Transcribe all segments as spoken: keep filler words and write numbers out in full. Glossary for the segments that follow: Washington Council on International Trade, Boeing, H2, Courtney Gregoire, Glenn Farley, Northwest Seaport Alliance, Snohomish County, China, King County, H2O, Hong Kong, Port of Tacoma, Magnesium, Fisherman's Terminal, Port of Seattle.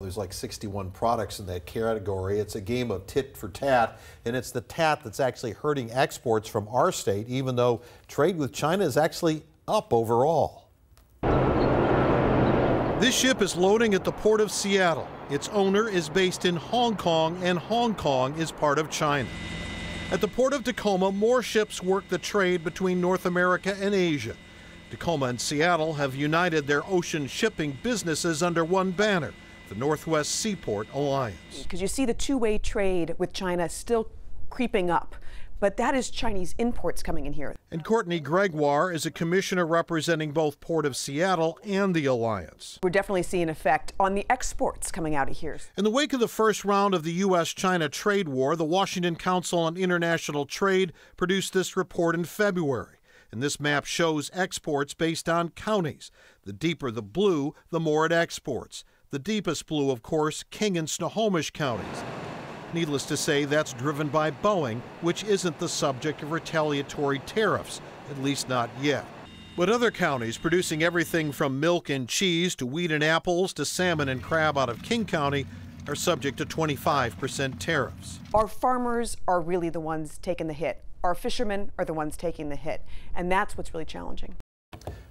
There's like sixty-one products in that category. It's a game of tit for tat, and it's the tat that's actually hurting exports from our state, even though trade with China is actually up overall. This ship is loading at the Port of Seattle. Its owner is based in Hong Kong, and Hong Kong is part of China. At the Port of Tacoma, more ships work the trade between North America and Asia. Tacoma and Seattle have united their ocean shipping businesses under one banner, the Northwest Seaport Alliance. Because you see the two-way trade with China still creeping up, but that is Chinese imports coming in here. And Courtney Gregoire is a commissioner representing both Port of Seattle and the Alliance. We're definitely seeing an effect on the exports coming out of here. In the wake of the first round of the U S China trade war, the Washington Council on International Trade produced this report in February. And this map shows exports based on counties. The deeper the blue, the more it exports. The deepest blue, of course, King and Snohomish counties. Needless to say, that's driven by Boeing, which isn't the subject of retaliatory tariffs, at least not yet. But other counties producing everything from milk and cheese to wheat and apples to salmon and crab out of King County are subject to twenty-five percent tariffs. Our farmers are really the ones taking the hit. Our fishermen are the ones taking the hit, and that's what's really challenging.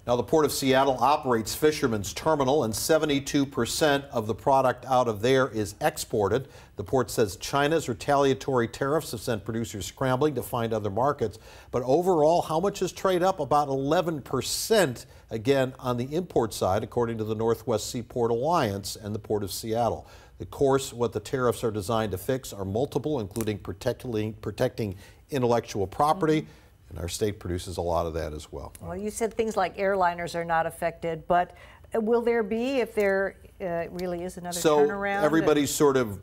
Now, the Port of Seattle operates Fisherman's Terminal, and seventy-two percent of the product out of there is exported. The port says China's retaliatory tariffs have sent producers scrambling to find other markets. But overall, how much is trade up? About eleven percent, again, on the import side, according to the Northwest Seaport Alliance and the Port of Seattle. Of course, what the tariffs are designed to fix are multiple, including protecting intellectual property. Mm-hmm. And our state produces a lot of that as well. Well, you said things like airliners are not affected, but will there be if there uh, really is another so turnaround? So everybody's sort of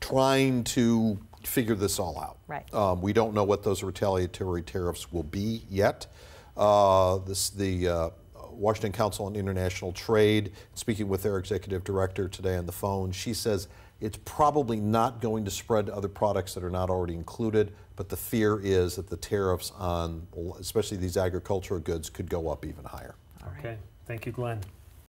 trying to figure this all out. Right. Um, we don't know what those retaliatory tariffs will be yet. Uh, this, the uh, Washington Council on International Trade, speaking with their executive director today on the phone, she says it's probably not going to spread to other products that are not already included, but the fear is that the tariffs on, especially these agricultural goods, could go up even higher. Okay. Thank you, Glenn.